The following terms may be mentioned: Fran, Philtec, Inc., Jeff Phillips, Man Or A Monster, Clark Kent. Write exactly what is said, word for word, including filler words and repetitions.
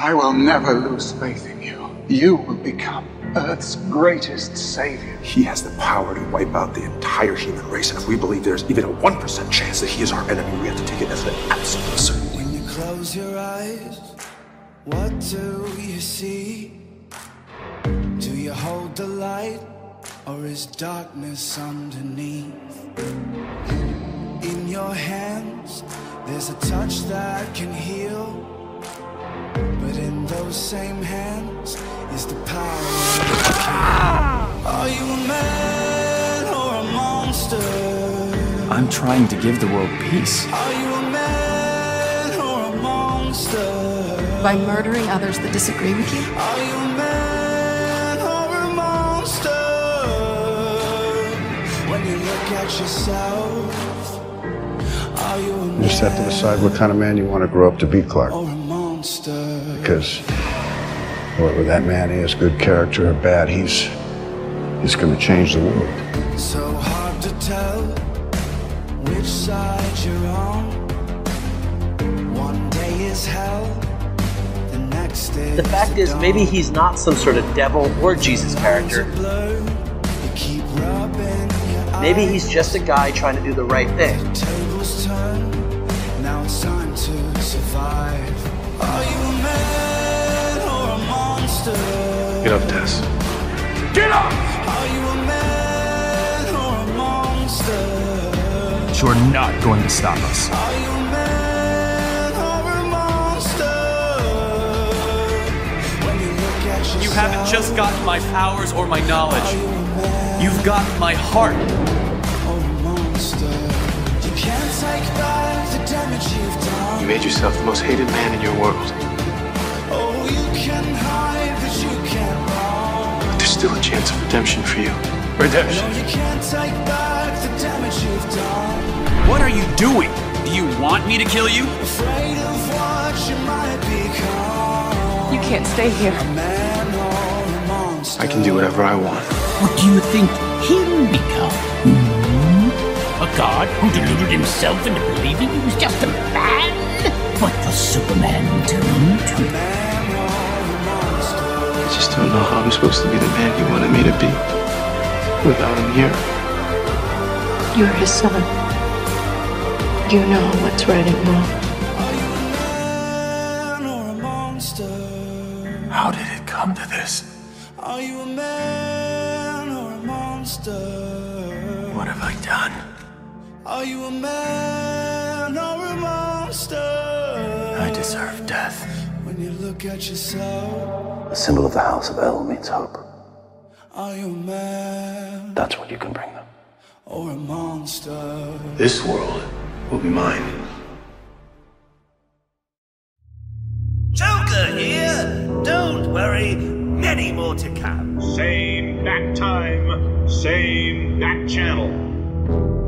I will never lose faith in you. You will become Earth's greatest savior. He has the power to wipe out the entire human race, and if we believe there's even a one percent chance that he is our enemy, we have to take it as an absolute certainty. When you close your eyes, what do you see? Do you hold the light, or is darkness underneath? In your hands, there's a touch that can heal. But in those same hands is the power of the king. Are you a man or a monster? I'm trying to give the world peace. Are you a man or a monster? By murdering others that disagree with you? Are you a man or a monster? When you look at yourself, are you a man? You just have to decide what kind of man you want to grow up to be, Clark. Because whether that man is good character or bad, he's he's going to change the world. So hard to tell which side you're on. One day is hell, the next day. The fact is, maybe he's not some sort of devil or Jesus character. Maybe he's just a guy trying to do the right thing. Now it's time to survive. Are you a man or a monster? Get up, Tess. Get up! Are you a man or a monster? You're not going to stop us. Are you a man or a monster? When you look at yourself, you haven't just got my powers or my knowledge. You You've got my heart. Or a monster? Can't take back the damage you've done. You made yourself the most hated man in your world. Oh, you can hide, but you can't run. But there's still a chance of redemption for you. Redemption. No, you can't take back the damage you've done. What are you doing? Do you want me to kill you? Afraid of what you might become. You can't stay here. A man or a monster. I can do whatever I want. What do you think he'll become? God who deluded himself into believing he was just a man? What does Superman do to him? I just don't know how I'm supposed to be the man you wanted me to be without him here. You're his son. You know what's right and wrong. Are you a man or a monster? How did it come to this? Are you a man or a monster? What have I done? Are you a man or a monster? I deserve death. When you look at yourself, the symbol of the House of El means hope. Are you a man? That's what you can bring them. Or a monster? This world will be mine. Joker here! Don't worry, many more to come. Same bat time, same bat channel.